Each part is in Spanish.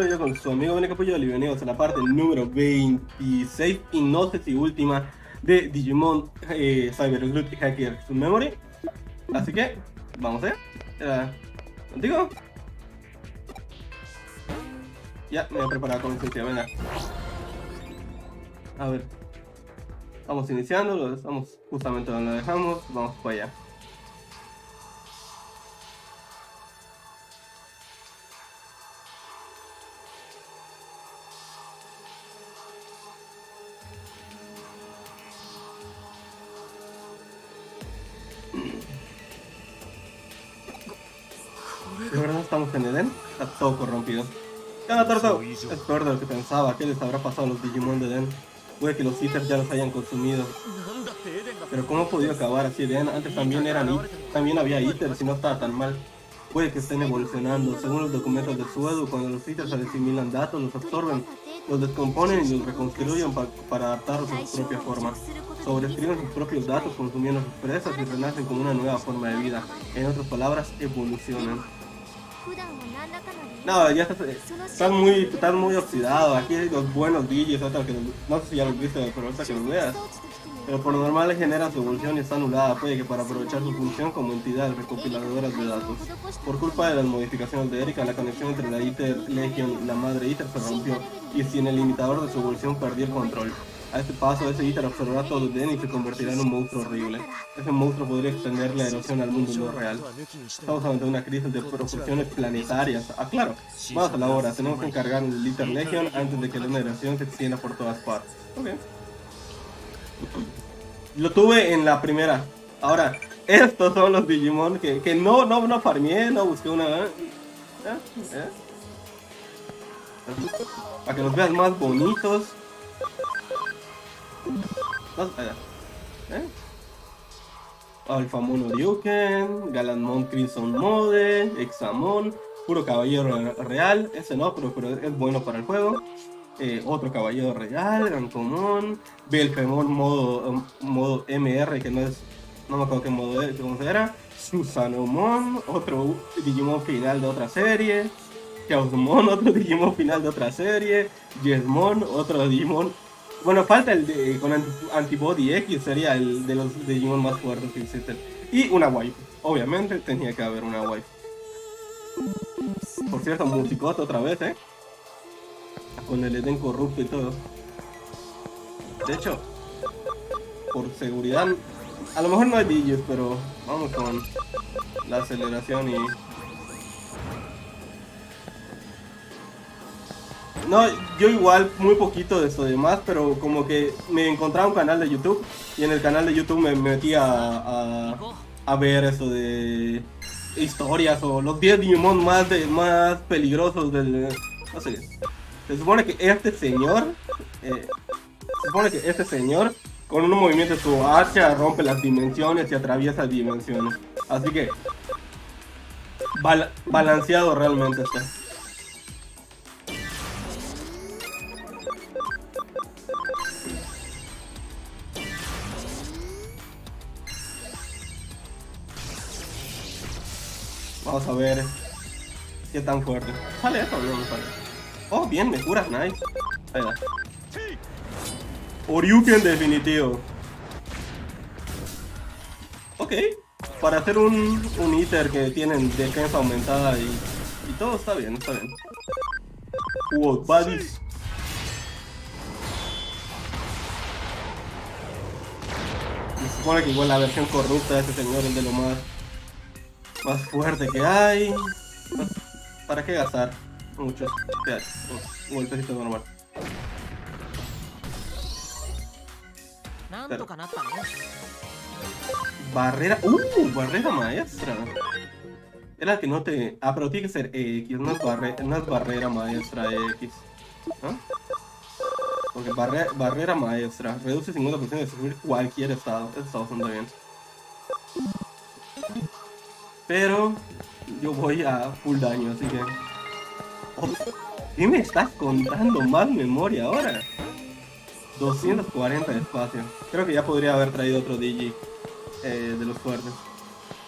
Camilo con su amigo BnK Puyol y bienvenidos a la parte número 26 y no sé si última de Digimon Cyber Sleuth Hacker's Memory. Así que, vamos allá. ¿Contigo? Ya, me voy a preparar con licencia, venga. A ver. Vamos iniciando, lo dejamos justamente donde lo dejamos, vamos para allá. De verdad estamos en Eden, está todo corrompido. ¡Cada torto! Es peor de lo que pensaba, ¿qué les habrá pasado a los Digimon de Eden? Puede que los Eaters ya los hayan consumido. Pero ¿cómo ha podido acabar así Eden? Antes también había Eaters y no estaba tan mal. Puede que estén evolucionando. Según los documentos de Suedou, cuando los Eaters asimilan datos, los absorben, los descomponen y los reconstruyen para adaptarlos a su propia forma. Sobreescriben sus propios datos consumiendo sus presas y renacen como una nueva forma de vida. En otras palabras, evolucionan. No, ya están muy oxidados. Aquí los buenos DJs, otros que no sé si ya los viste, pero hasta que los veas. Pero por lo normal generan su evolución y está anulada, puede que para aprovechar su función como entidad recopiladora de datos. Por culpa de las modificaciones de Erika, la conexión entre la Eater Legion y la madre Eater se rompió, y sin el limitador de su evolución perdió el control. A este paso, ese Eater absorberá todo el Den y se convertirá en un monstruo horrible. Ese monstruo podría extender la erosión al mundo no real. Estamos ante una crisis de proporciones planetarias. Ah, claro, vamos a la hora. Tenemos que encargar el Eater Legion antes de que la erosión se extienda por todas partes. Ok. Lo tuve en la primera. Ahora, estos son los Digimon que no farmeé, no busqué una... Para que los veas más bonitos. Alphamon Ouryuken, Gallantmon Crimson Mode, Examon, puro caballero real, ese no, pero es bueno para el juego. Otro caballero real, Gallantmon, Belphemon modo MR, que no es, no me acuerdo qué modo es, cómo era, Susanoomon, otro Digimon final de otra serie, Chaosmon, otro Digimon final de otra serie, Jesmon, otro Digimon. Bueno, falta el de con Antibody X, sería el de los Digimon más fuertes que existen. Y una wife. Obviamente tenía que haber una wife. Por cierto, musicota otra vez, con el Eden corrupto y todo. De hecho, por seguridad, a lo mejor no hay DJs, pero vamos con la aceleración y... No, yo igual muy poquito de eso y demás, pero como que me encontraba un canal de YouTube y en el canal de YouTube me metí a ver eso de historias o los 10 Digimon más peligrosos del... no sé. Se supone que este señor, con un movimiento de su hacha rompe las dimensiones y atraviesa dimensiones. Así que balanceado realmente está. Vamos a ver qué tan fuerte. ¿Sale eso o no me sale? Oh, bien, me curas, nice. Ahí va. Ouryuken definitivo. Ok. Para hacer un Eater que tienen defensa aumentada y todo está bien, está bien. Wow, buddies. Me supone que igual la versión corrupta de este señor es de lo más fuerte que hay. ¿Para qué gastar? Muchos. Un golpecito normal. Pero. Barrera. Barrera maestra. Era que no te... Ah, pero tiene que ser X. No es barrera maestra X. ¿No? Porque barrera maestra. Reduce 50% de sufrir cualquier estado. Eso está bastante bien. Pero yo voy a full daño, así que... Oh, ¿qué me estás contando más memoria ahora? 240 de espacio. Creo que ya podría haber traído otro DJ de los fuertes.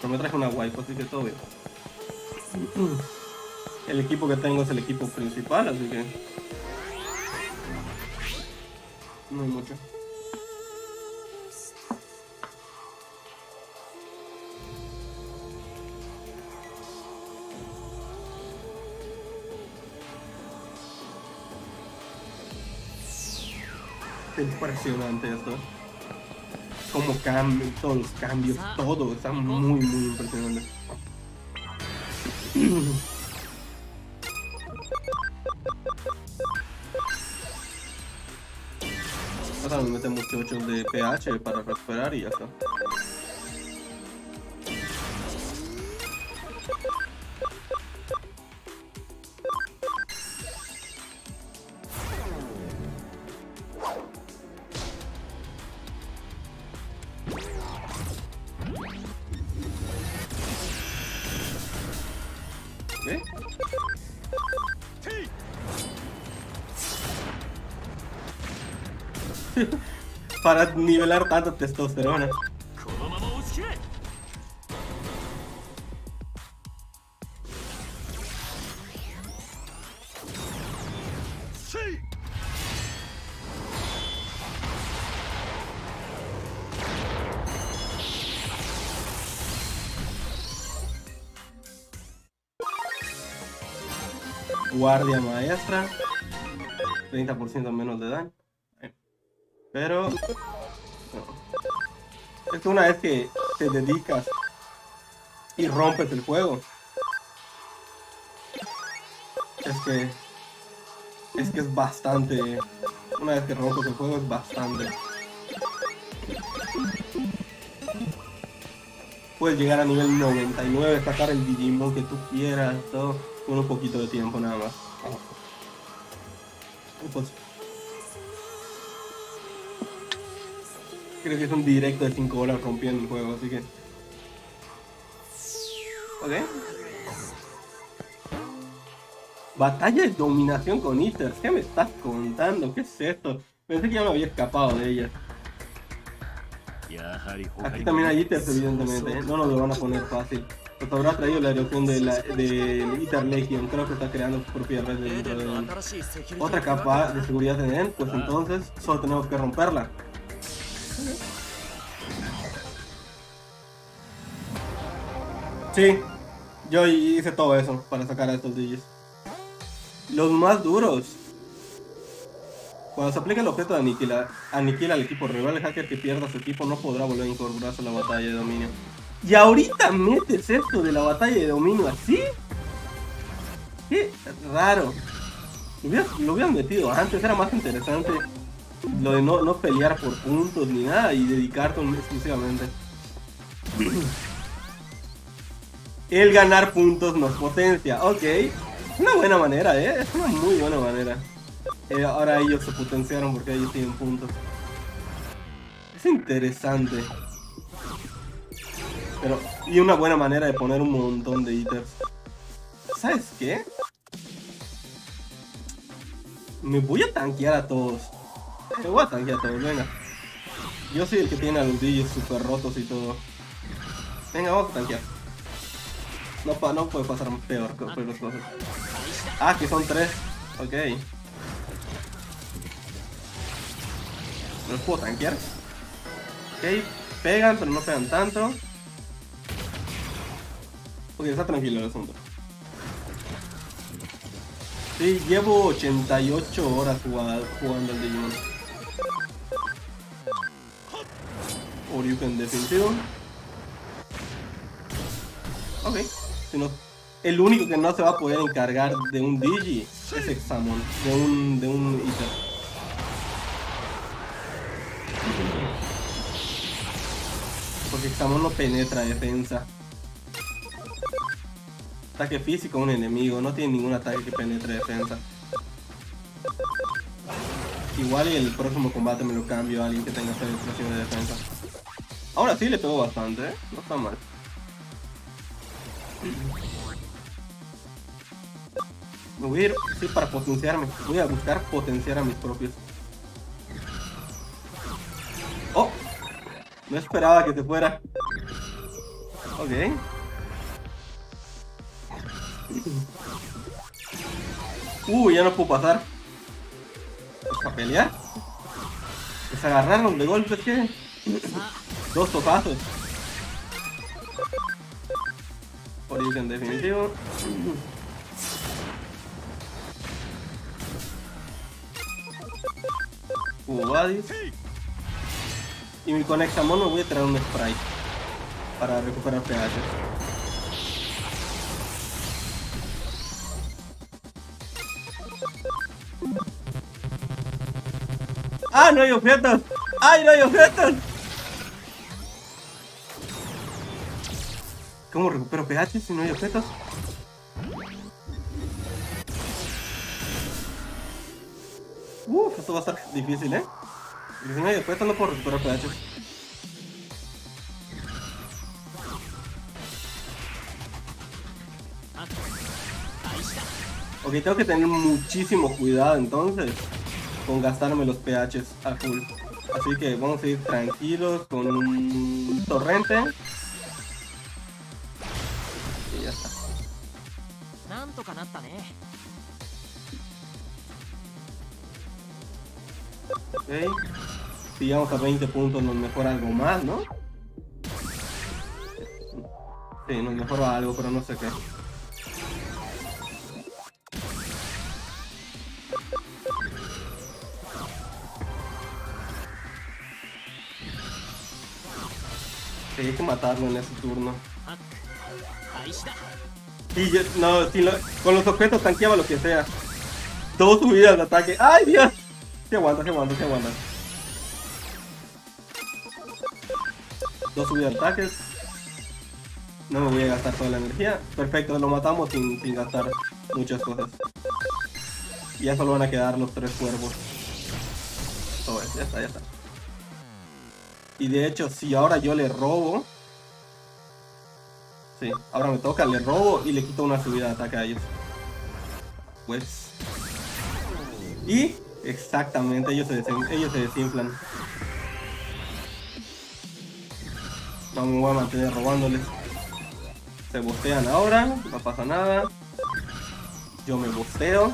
Pero me traje una wipe, así que todo bien. El equipo que tengo es el equipo principal, así que no hay mucho. Impresionante esto. Como cambian todos los cambios, todo está muy impresionante. Ahora me meten mucho 8 de pH para recuperar y ya está. Para nivelar tanta testosterona. Guardia maestra, 30% menos de daño. Pero no. Es que una vez que te dedicas y rompes el juego, es que es bastante. Una vez que rompes el juego es bastante. Puedes llegar a nivel 99, sacar el Digimon que tú quieras, todo con un poquito de tiempo nada más. Pues, creo que es un directo de 5 horas rompiendo el juego, así que... Ok. Batalla de dominación con Eaters, ¿qué me estás contando? ¿Qué es esto? Pensé que ya me había escapado de ella. Aquí también hay Eaters, evidentemente, ¿eh? No nos lo van a poner fácil. Nos habrá traído la erupción de la Eater Legion, creo que está creando su propia red dentro de Eden. Otra capa de seguridad de Eden, pues entonces solo tenemos que romperla. Sí, yo hice todo eso para sacar a estos DJs. Los más duros. Cuando se aplica el objeto de aniquila al equipo rival, el hacker que pierda su equipo no podrá volver a incorporarse a la batalla de dominio. Y ahorita metes esto de la batalla de dominio así. Qué raro. Lo hubieran metido antes, era más interesante. Lo de no pelear por puntos ni nada y dedicarte exclusivamente. El ganar puntos nos potencia, ok. Una buena manera, es una muy buena manera. Ahora ellos se potenciaron porque ellos tienen puntos. Es interesante. Pero, y una buena manera de poner un montón de Eaters. ¿Sabes qué? Me voy a tanquear a todos. Me voy a tanquear a todos, venga. Yo soy el que tiene a los DJs super rotos y todo. Venga, vamos a tanquear. No puede pasar peor con las cosas. Ah, que son 3. Ok. ¿Los puedo tanquear? Ok, pegan, pero no pegan tanto. Ok, está tranquilo el asunto. Sí, llevo 88 horas jugando al Digimon. Ouryuken definitivo. Ok. Sino el único que no se va a poder encargar de un Digi es Examon, de un Eater. Porque Examon no penetra defensa. Ataque físico a un enemigo, no tiene ningún ataque que penetre defensa. Igual y el próximo combate me lo cambio a alguien que tenga penetración de defensa. Ahora sí le pego bastante, ¿eh? No está mal. Me voy a ir, sí, para potenciarme. Voy a buscar potenciar a mis propios. Oh, no esperaba que te fuera. Ok. Ya no puedo pasar. ¿Para pelear? ¿Les agarraron de golpe? ¿Qué? Dos topazos. Origen definitivo. Cubadis. Y mi Examon me voy a traer un spray para recuperar pH. ¡Ah, no hay objetos! ¡Ay, no hay objetos! ¿Cómo recupero pH si no hay objetos? Esto va a estar difícil, ¿eh? Porque si no hay objetos no puedo recuperar pH. Ok, tengo que tener muchísimo cuidado entonces con gastarme los PHs a full. Así que vamos a ir tranquilos con un torrente. Y ya está. Ok. Si llegamos a 20 puntos nos mejora algo más, ¿no? Sí, nos mejora algo, pero no sé qué. Sí, hay que matarlo en ese turno. Y yo, no, si lo, con los objetos tanqueaba lo que sea. Dos subidas de ataque. ¡Ay, Dios! Se aguanta, se aguanta, se aguanta. Dos subidas de ataques. No me voy a gastar toda la energía. Perfecto, lo matamos sin gastar muchas cosas. Y ya solo van a quedar los tres cuervos. Todo eso, ya está, ya está. Y de hecho, si ahora yo le robo... Sí, ahora me toca, le robo y le quito una subida de ataque a ellos. Pues... Y... Exactamente, ellos se desinflan. No me voy a mantener robándoles. Se bostean ahora, no pasa nada. Yo me bosteo.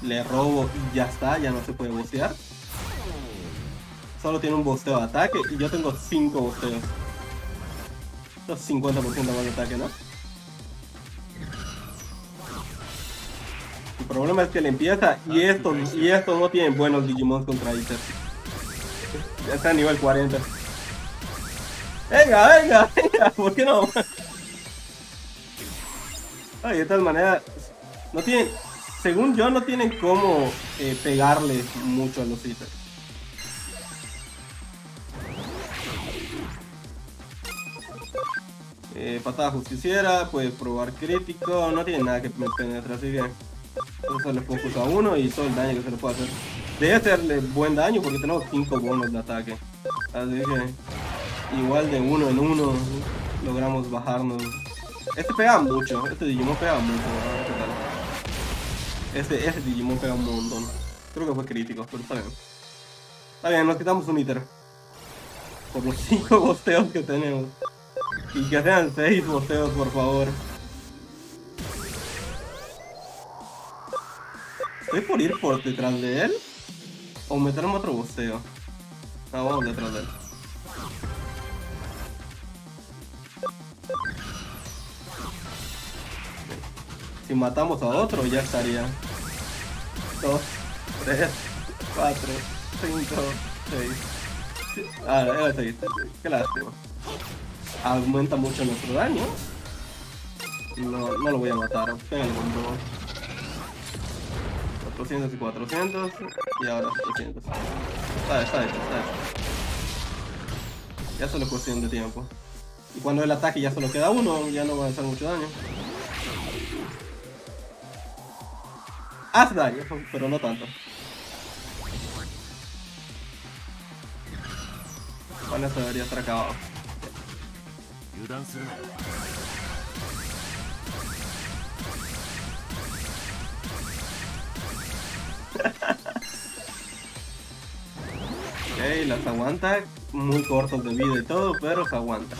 Le robo y ya está, ya no se puede bostear. Solo tiene un bosteo de ataque y yo tengo 5 bosteos. Esto es 50% más de ataque, ¿no? El problema es que le empieza y estos no tienen buenos Digimon contra Eaters. Ya está a nivel 40. ¡Venga, venga, venga! ¿Por qué no? Ay, de tal manera... No tienen... Según yo, no tienen cómo pegarle mucho a los Eaters. Patada justiciera, puedes probar crítico, no tiene nada que me penetre, así que... Entonces le pongo justo a uno y todo el daño que se le puede hacer. Debe hacerle buen daño porque tenemos 5 bonos de ataque. Así que... Igual de uno en uno logramos bajarnos. Este pega mucho, este Digimon pega mucho, ¿verdad? ¿Qué tal? Este Digimon pega un montón. Creo que fue crítico, pero está bien. Está bien, nos quitamos un Eater. Por los 5 bosteos que tenemos. Y que sean 6 bosteos, por favor. ¿Estoy por ir por detrás de él? ¿O meterme otro bosteo? No, vamos detrás de él. Si matamos a otro ya estaría. 2, 3, 4, 5, 6. Ah, era 6. Qué lástima. Aumenta mucho nuestro daño. No lo voy a matar. Pégale con todo. 400 y 400. Y ahora 700. Está hecho, está hecho. Ya solo es cuestión de tiempo. Y cuando el ataque ya solo queda uno, ya no va a hacer mucho daño. Haz daño, pero no tanto. Bueno, se debería estar acabado. Ok, las aguanta. Muy cortos de vida y todo, pero se aguanta.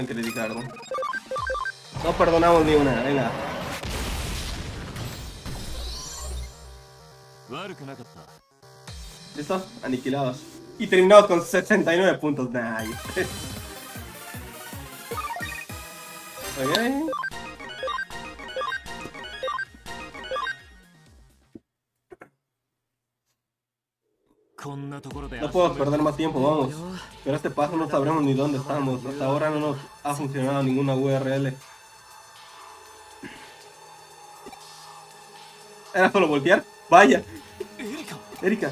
en criticarlo. No perdonamos ni una, venga. ¿Listo? Aniquilados. Y terminados con 69 puntos. Nice. Ok. No puedo perder más tiempo, vamos. Pero este paso no sabremos ni dónde estamos. Hasta ahora no nos ha funcionado ninguna URL. ¿Era solo voltear? ¡Vaya! Erika.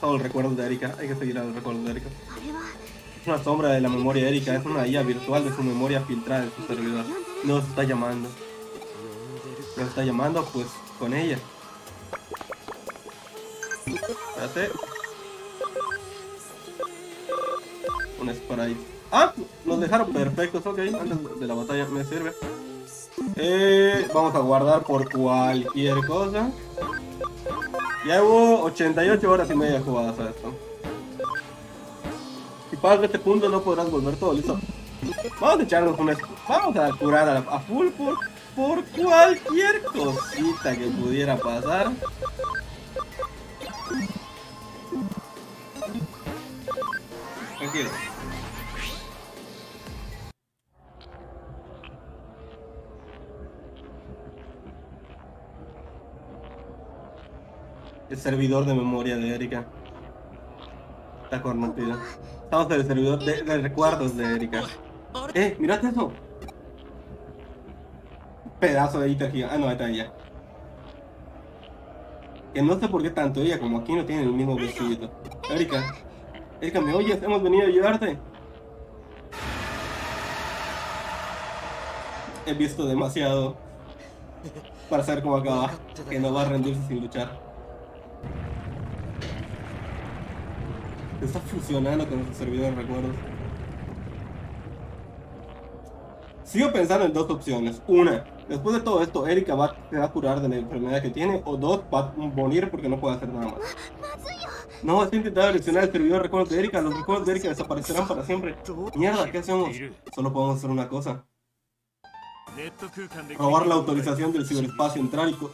Todos los recuerdos de Erika. Hay que seguir a los recuerdos de Erika. Es una sombra de la memoria de Erika. Es una IA virtual de su memoria filtrada en su servidor. Nos está llamando. Nos está llamando, pues, con ella. Espérate. Un sprite. ¡Ah! Los dejaron perfectos, ok. Antes de la batalla me sirve. Vamos a guardar por cualquier cosa. Ya hubo 88 horas y media jugadas a esto. Si pasas de este punto no podrás volver todo, listo. Vamos a echarnos un... Vamos a curar a full por cualquier cosita que pudiera pasar. Tranquilo. El servidor de memoria de Erika está corrompido. Estamos en el servidor de recuerdos de Erika. Mirad eso. Pedazo de Eater gigante. Ah, no, ahí está ella. Que no sé por qué tanto ella como aquí no tienen el mismo vestido. Erika. Erika, ¿me oyes? Hemos venido a ayudarte. He visto demasiado para saber cómo acaba. Que no va a rendirse sin luchar. Está fusionando con su servidor de recuerdos. Sigo pensando en dos opciones. Una, después de todo esto, Erika se va a curar de la enfermedad que tiene. O dos, va a morir porque no puede hacer nada más. No, estoy intentando direccionar el servidor de recuerdos de Erika. Los recuerdos de Erika desaparecerán para siempre. Mierda, ¿qué hacemos? Solo podemos hacer una cosa. Robar la autorización del ciberespacio entrárico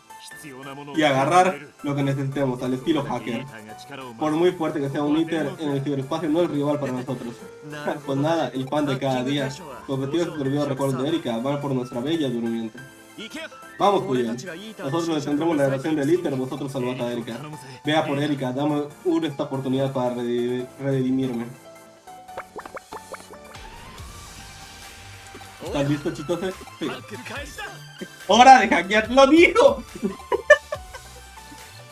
y agarrar lo que necesitemos, al estilo hacker. Por muy fuerte que sea un Eater en el ciberespacio, no es rival para nosotros. Pues nada, el pan de cada día. Tu objetivo es el servidor de recuerdos de Erika, va por nuestra bella durmiente. Vamos, Puyol. Nosotros detendremos la relación del Eater, vosotros salvad a Erika. Vea por Erika, dame esta oportunidad para redimirme. ¿Estás listo, Chitose? Sí. ¡Hora de hackear! ¡Lo dijo!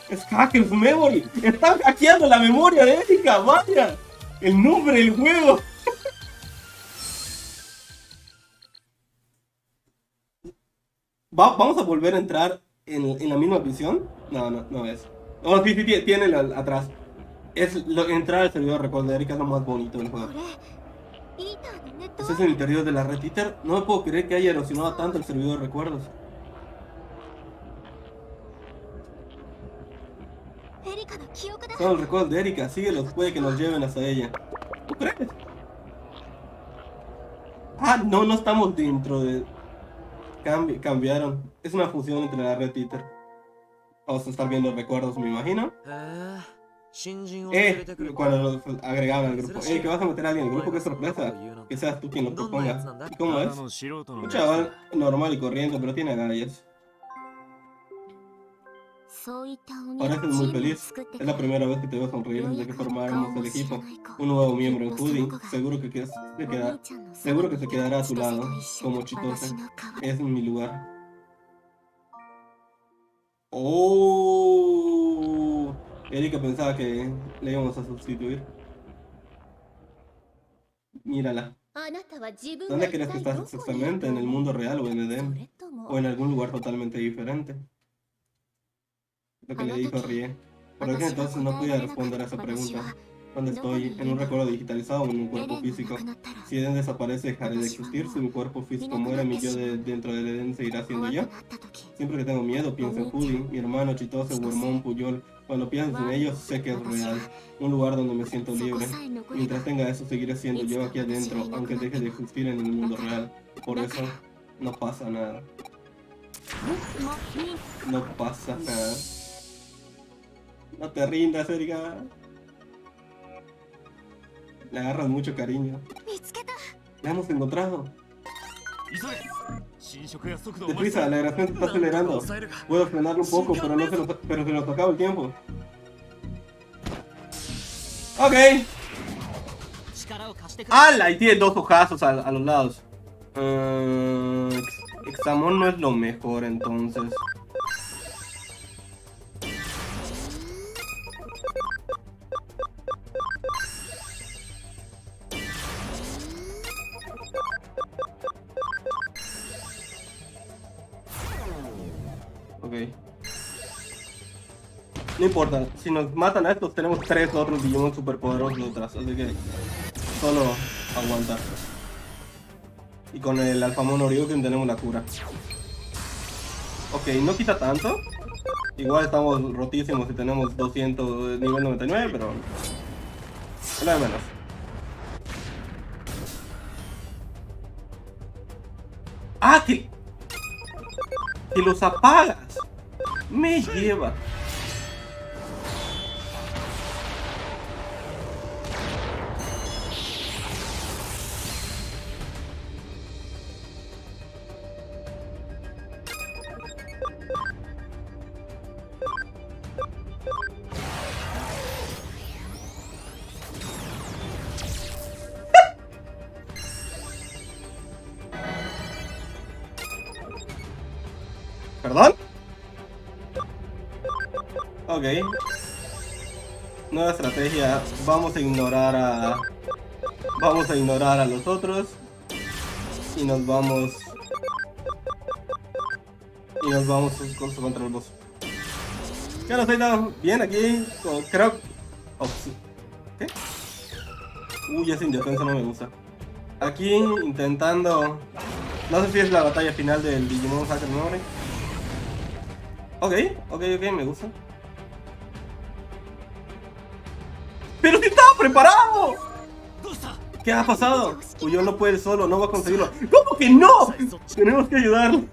Es Hacker's Memory. ¡Están hackeando la memoria de Erika! ¡Vaya! ¡El nombre del juego! ¿Vamos a volver a entrar en la misma prisión? No, no, no es. No, sí, sí, tiene el atrás. Entrar al servidor de recuerdo de Erika es lo más bonito del juego. ¿Ese es el interior de la red Eater? No me puedo creer que haya erosionado tanto el servidor de recuerdos. Son los recuerdos de Erika, síguelos, puede que nos lleven hasta ella. ¿Tú crees? Ah, no, no estamos dentro de... Cambiaron. Es una fusión entre la red Eater. Vamos a estar viendo recuerdos, me imagino. Cuando lo agregaban al grupo. Que vas a meter a alguien al grupo, qué sorpresa. Que seas tú quien lo proponga. ¿Y cómo es? Un chaval normal y corriente, pero tiene agallas. Pareces muy feliz. Es la primera vez que te veo sonreír desde que formáramos el equipo. Un nuevo miembro en Hudie. Seguro que se quedará a su lado, como Chitose. Es mi lugar. Oh. Erika pensaba que le íbamos a sustituir. Mírala. ¿Dónde crees que estás exactamente? ¿En el mundo real o en Eden? ¿O en algún lugar totalmente diferente? Lo que le dijo Rie. ¿Por qué entonces no podía responder a esa pregunta? ¿Dónde estoy? ¿En un recuerdo digitalizado o en un cuerpo físico? Si Eden desaparece, dejaré de existir. Si mi cuerpo físico muere, mi yo dentro de Eden seguirá siendo yo. Siempre que tengo miedo pienso en Hudie, mi hermano, Chitose, Wormmon, Puyol. Cuando pienso en ellos, sé que es real. Un lugar donde me siento libre. Mientras tenga eso, seguiré siendo yo aquí adentro, aunque deje de existir en el mundo real. Por eso, no pasa nada. No pasa nada. No te rindas, Erika. Le agarras mucho cariño. ¡La hemos encontrado! Deprisa, la grabación se está acelerando. Puedo frenarlo un poco, pero, se nos acaba el tiempo. Ok. ¡Hala! Y tiene dos hojazos a los lados. Examon no es lo mejor, entonces. No importa, si nos matan a estos tenemos tres otros Digimon superpoderosos detrás, así que solo aguantar. Y con el Alphamon Ouryuken tenemos la cura. Ok, no quita tanto. Igual estamos rotísimos si tenemos 200 nivel 99, pero... nada menos. ¡Ah! ¡Que los apagas! ¡Me lleva! ¿Perdón? Ok. Nueva estrategia. Vamos a ignorar a los otros. Y nos vamos... contra el boss. Ya no estoy tan bien aquí. Creo... oh, sí. ¿Qué? Uy, esa indefensa no me gusta. Aquí intentando... no sé si es la batalla final del Digimon Cyber Sleuth Hacker's Memory. Ok, me gusta. ¡Pero si estaba preparado! ¿Qué ha pasado? Puyol no puede solo, no va a conseguirlo. ¿Cómo que no? Tenemos que ayudarlo.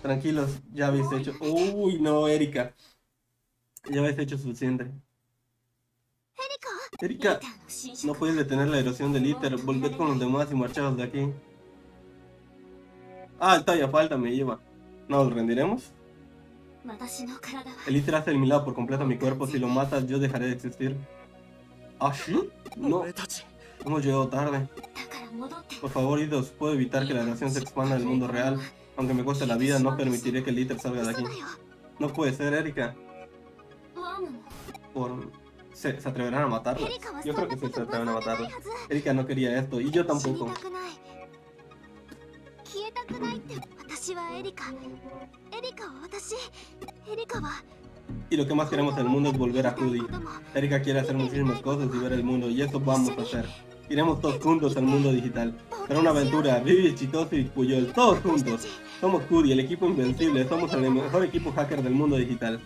Tranquilos, ya habéis hecho... uy, no, Erika. Ya habéis hecho suficiente. Erika, no puedes detener la erosión del Eater. Volved con los demás y marchaos de aquí. Ah, todavía falta, me lleva. ¿Nos rendiremos? El Eater hace el milagro por completo a mi cuerpo. Si lo matas, yo dejaré de existir. ¿Ah, sí? No. Hemos llegado tarde. Por favor, idos. Puedo evitar que la nación se expanda en el mundo real. Aunque me cueste la vida, no permitiré que el Eater salga de aquí. No puede ser, Erika. ¿Se atreverán a matarla? Yo creo que sí se atreverán a matarla. Erika no quería esto, y yo tampoco. Y lo que más queremos en el mundo es volver a Hudie. Erika quiere hacer muchísimas cosas y ver el mundo, y eso vamos a hacer. Iremos todos juntos al mundo digital. Será una aventura, Ryuji, Chitose y Puyol, todos juntos. Somos Hudie, el equipo invencible, somos el mejor equipo hacker del mundo digital.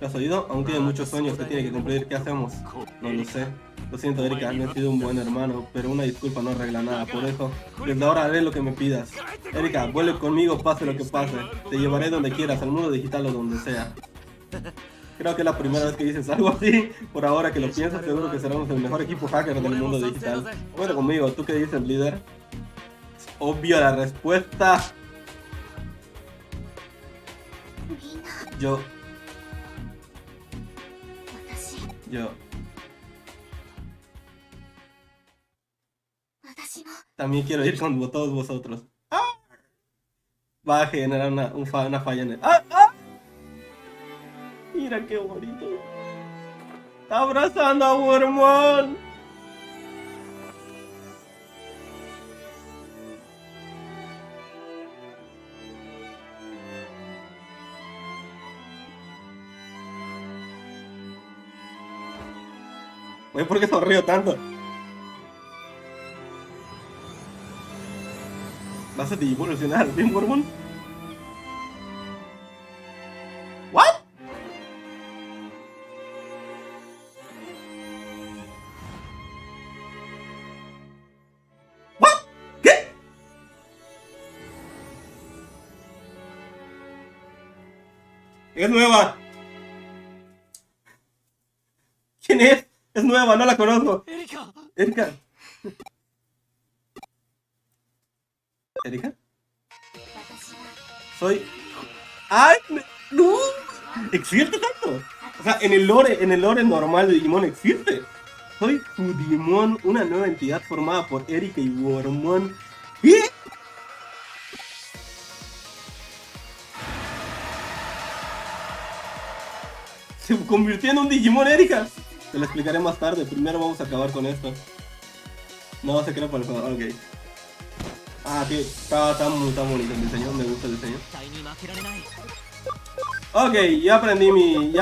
¿Lo has oído? Aún tiene muchos sueños que tiene que cumplir. ¿Qué hacemos? No lo sé. Lo siento, Erika, no he sido un buen hermano, pero una disculpa no arregla nada. Por eso, desde ahora haré lo que me pidas. Erika, vuelve conmigo, pase lo que pase. Te llevaré donde quieras, al mundo digital o donde sea. Creo que es la primera vez que dices algo así. Por ahora que lo piensas, seguro que seremos el mejor equipo hacker del mundo digital. Bueno, conmigo, ¿tú qué dices, líder? Es obvio la respuesta. Yo también quiero ir con todos vosotros. ¡Ah! Va a generar una falla en el... ¡ah! ¡Ah! Mira qué bonito. Está abrazando a Wormmon. Oye, ¿por qué sonrío tanto? Vas a evolucionar, ¿bien, Wormmon? ¿What? ¿What? ¿Qué? ¡Es nueva! ¿Quién es? Es nueva, no la conozco. Erika. Erika. ¿Erika? Soy... ¡Ay! ¡No! ¿Existe tanto? O sea, en el lore normal de Digimon existe. Soy Hudimon, una nueva entidad formada por Erika y Wormmon. ¿Y? Se convirtió en un Digimon, Erika. Te lo explicaré más tarde, primero vamos a acabar con esto. No, se queda por el juego, ok. Ah, que está tan bonito el diseño, me gusta el diseño. Ok, ya aprendí mi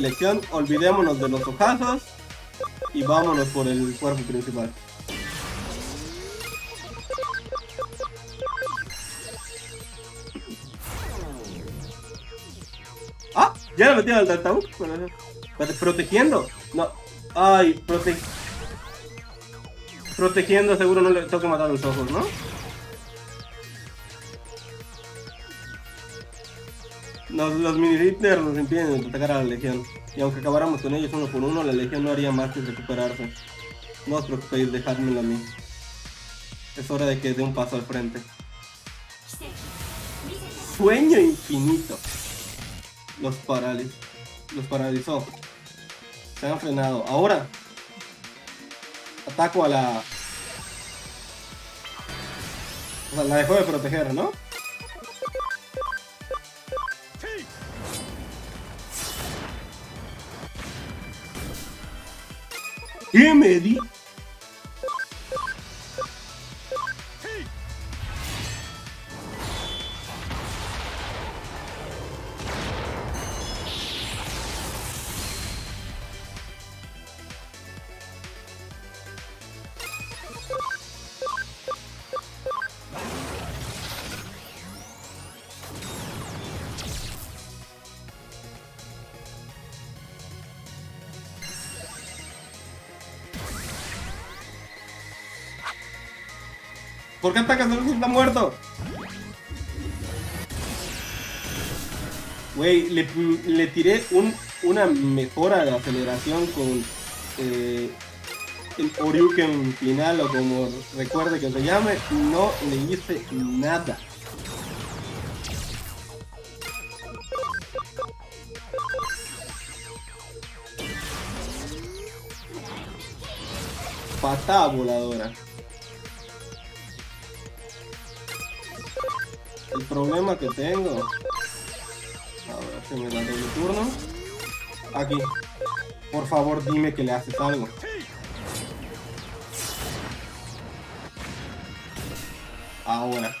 lección. Olvidémonos de los ojazos y vámonos por el cuerpo principal. Ah, ya lo metí al ataúd. Protegiendo. No, ay, protegiendo, seguro no le toca matar los ojos, ¿no? Los mini-hitters nos impiden atacar a la legión. Y aunque acabáramos con ellos uno por uno, la legión no haría más que recuperarse. No os preocupéis, dejádmelo a mí. Es hora de que dé un paso al frente. Sueño infinito. Los paralizó. Se han frenado. Ahora... ataco a la... o sea, la dejó de proteger, ¿no? ¿Qué me di? ¿Por qué atacas a los que están muertos? Wey, le tiré una mejora de aceleración con el Ouryuken final o como recuerde que se llame. No le hice nada. Patada voladora. El problema que tengo... ahora se me da doble turno. Aquí. Por favor, dime que le haces algo. Ahora.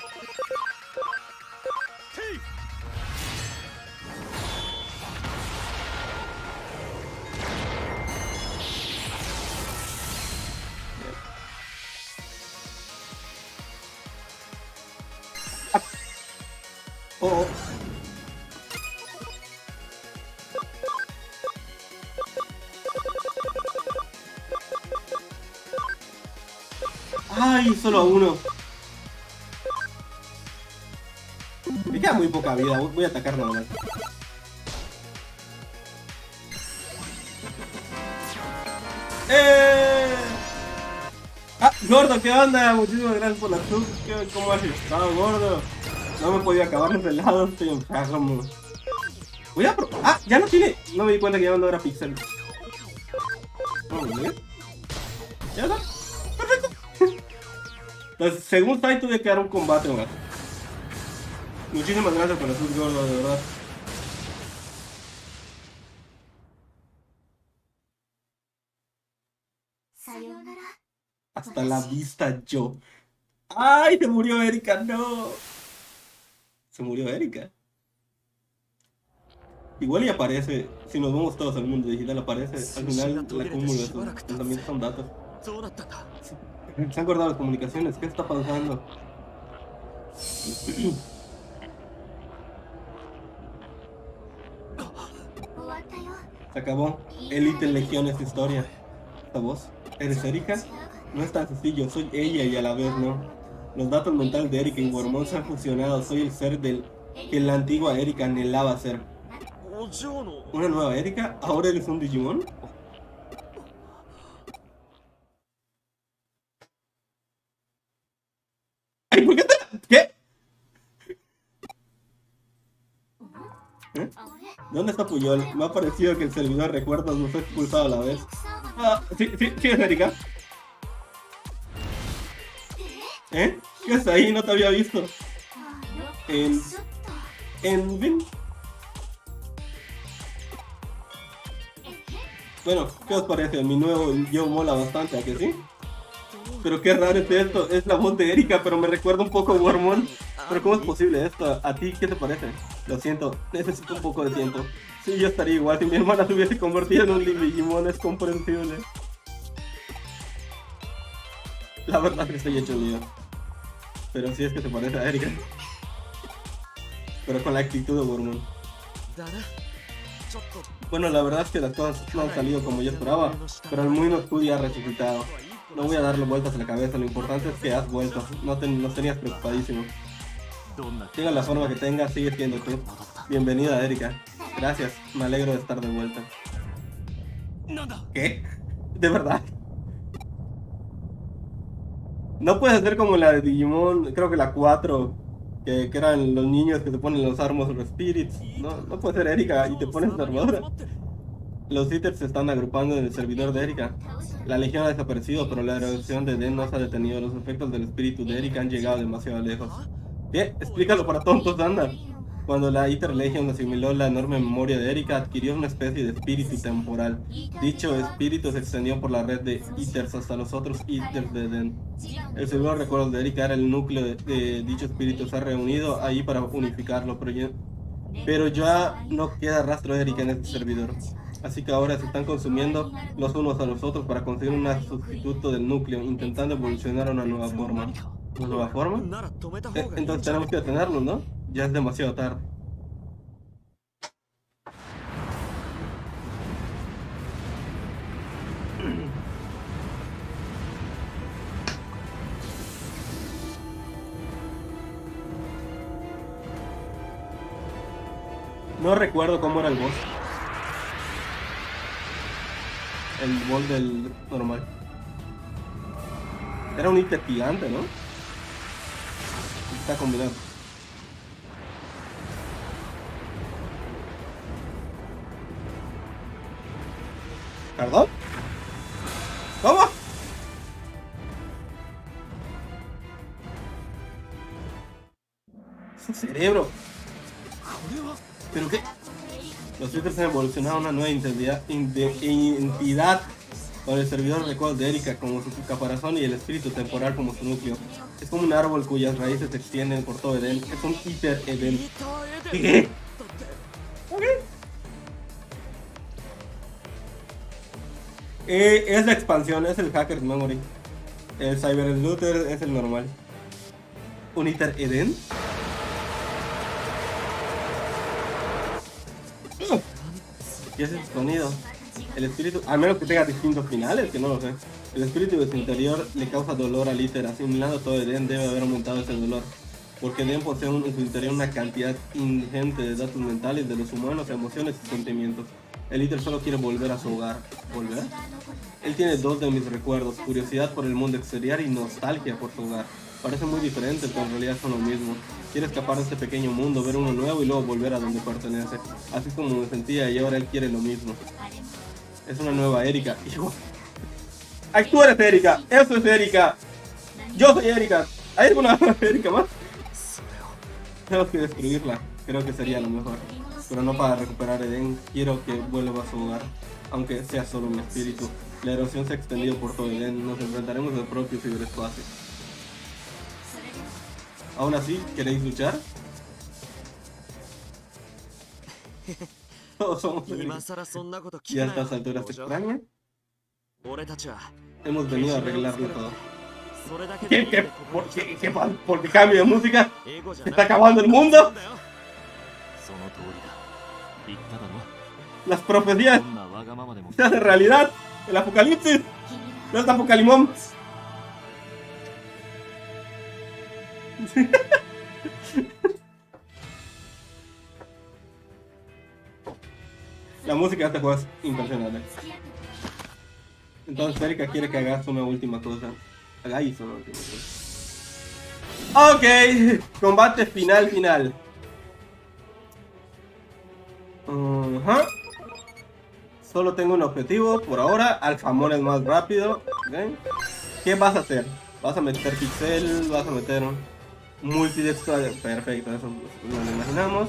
Oh, ay, solo a uno. Me queda muy poca vida, voy a atacar nada más. Ah, gordo, ¿qué onda? Muchísimas gracias por la sub. ¿Cómo has estado, gordo? No me podía acabar los helados, estoy enfermo. Voy a probar. Ah, ya no tiene. No me di cuenta que ya no era pixel. Vamos a ver. Ya está. Perfecto. Entonces, según Taito, debe quedar un combate más. Muchísimas gracias por el sub, gordo, de verdad. Hasta la vista, yo. ¡Ay, te murió Erika! ¡No! Se murió Erika. Igual y aparece, si nos vemos todos al mundo digital, aparece al final el acúmulo de sus pensamientos son datos. Se han guardado las comunicaciones. ¿Qué está pasando? Se acabó. Elite Legión es historia. ¿Esta voz? ¿Eres Erika? No es tan sencillo. Soy ella y a la vez no. Los datos mentales de Erika y Wormmon se han fusionado. Soy el ser del que la antigua Erika anhelaba ser. ¿Una nueva Erika? ¿Ahora eres un Digimon? ¿Qué? ¿Eh? ¿Dónde está Puyol? Me ha parecido que el servidor de recuerdos nos fue expulsado a la vez. Ah, sí, es Erika. ¿Eh? ¿Qué es ahí? No te había visto. En... Bueno, ¿qué os parece? Mi nuevo yo mola bastante, ¿a que sí? Pero qué raro es esto, es la voz de Erika, pero me recuerda un poco a Wormmon. Pero ¿cómo es posible esto? ¿A ti qué te parece? Lo siento, necesito un poco de tiempo. Sí, yo estaría igual si mi hermana se hubiese convertido en un Digimon, es comprensible. La verdad es que estoy hecho lío. Pero sí es que te parece a Erika. Pero con la actitud de Wormmon. Bueno, la verdad es que las cosas no han salido como yo esperaba, pero el muy Hudie ha resucitado. No voy a darle vueltas a la cabeza, lo importante es que has vuelto, no tenías preocupadísimo. Tenga la forma que tengas, sigue siendo tú. Bienvenida, Erika. Gracias, me alegro de estar de vuelta. ¿Qué? ¿De verdad? No puedes hacer como la de Digimon, creo que la 4, que eran los niños que se ponen los armos los spirits. No puede ser Erika y te pones la armadura. Los Eaters se están agrupando en el servidor de Erika. La legión ha desaparecido, pero la erupción de Eden no se ha detenido. Los efectos del espíritu de Erika han llegado demasiado lejos. ¿Qué? Explícalo para tontos, anda. Cuando la Eater Legion asimiló la enorme memoria de Erika, adquirió una especie de espíritu temporal. Dicho espíritu se extendió por la red de Eaters hasta los otros Eaters de Eden. El servidor de recuerdos de Erika era el núcleo de dicho espíritu. Se ha reunido ahí para unificarlo, pero ya no queda rastro de Erika en este servidor. Así que ahora se están consumiendo los unos a los otros para conseguir un sustituto del núcleo, intentando evolucionar a una nueva forma. ¿Una nueva forma? Entonces tenemos que detenerlo, ¿no? Ya es demasiado tarde. No recuerdo cómo era el boss. El boss del normal. Era un ítem gigante, ¿no? Está combinado. ¿Perdón? ¿Cómo? ¡Su cerebro! ¿Pero qué? Los Eaters han evolucionado una nueva identidad con el servidor de recuerdos de Erika como su caparazón y el espíritu temporal como su núcleo. Es como un árbol cuyas raíces se extienden por todo Eden. Es un Eater Eden. ¿Qué? Es la expansión, es el Hacker's Memory. El Cyber Sleuth es el normal. ¿Un Eater Eden? ¿Qué es el sonido? El espíritu, al menos que tenga distintos finales, que no lo sé. El espíritu de su interior le causa dolor al Eater, asimilando todo Eden debe haber aumentado ese dolor. Porque Eden posee en su interior una cantidad ingente de datos mentales de los humanos, emociones y sentimientos. El Eater solo quiere volver a su hogar. ¿Volver? Él tiene dos de mis recuerdos, curiosidad por el mundo exterior y nostalgia por su hogar. Parecen muy diferentes, pero en realidad son lo mismo. Quiere escapar de este pequeño mundo, ver uno nuevo y luego volver a donde pertenece. Así es como me sentía y ahora él quiere lo mismo. Es una nueva Erika, hijo. Actúa eres Erika, eso es Erika. Yo soy Erika. ¿Hay alguna Erika más? Tenemos que destruirla, creo que sería lo mejor. Pero no para recuperar Eden, quiero que vuelva a su hogar, aunque sea solo un espíritu. La erosión se ha extendido por todo Eden, nos enfrentaremos al propio ciberespacio. Aún así, ¿queréis luchar? Todos somos felices. ¿Y a estas alturas te extrañan? Hemos venido a arreglarlo todo. ¿Porque cambio de música? ¿Se está acabando el mundo? Las profecías se hacen realidad. El apocalipsis. No es apocalimón. La música de este juego es impresionante. Entonces Erika quiere que hagas una última cosa. Hagáis una última cosa. Ok, combate final. Solo tengo un objetivo por ahora. Alphamon es más rápido. Okay. ¿Qué vas a hacer? Vas a meter pixel, vas a meter multidextra. Perfecto, eso no lo imaginamos.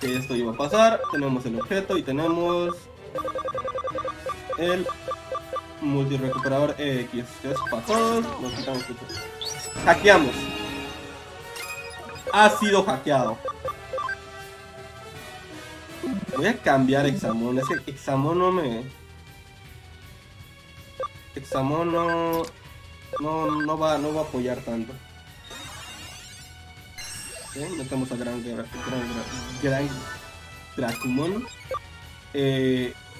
Que esto iba a pasar. Tenemos el objeto y tenemos el multirecuperador X. Eso pasó. Nos quitamos esto. Hackeamos. Ha sido hackeado. Voy a cambiar Examon. Es que Examon no me... Examon no va a apoyar tanto. ¿Sí? Metemos a Gran Dracumon.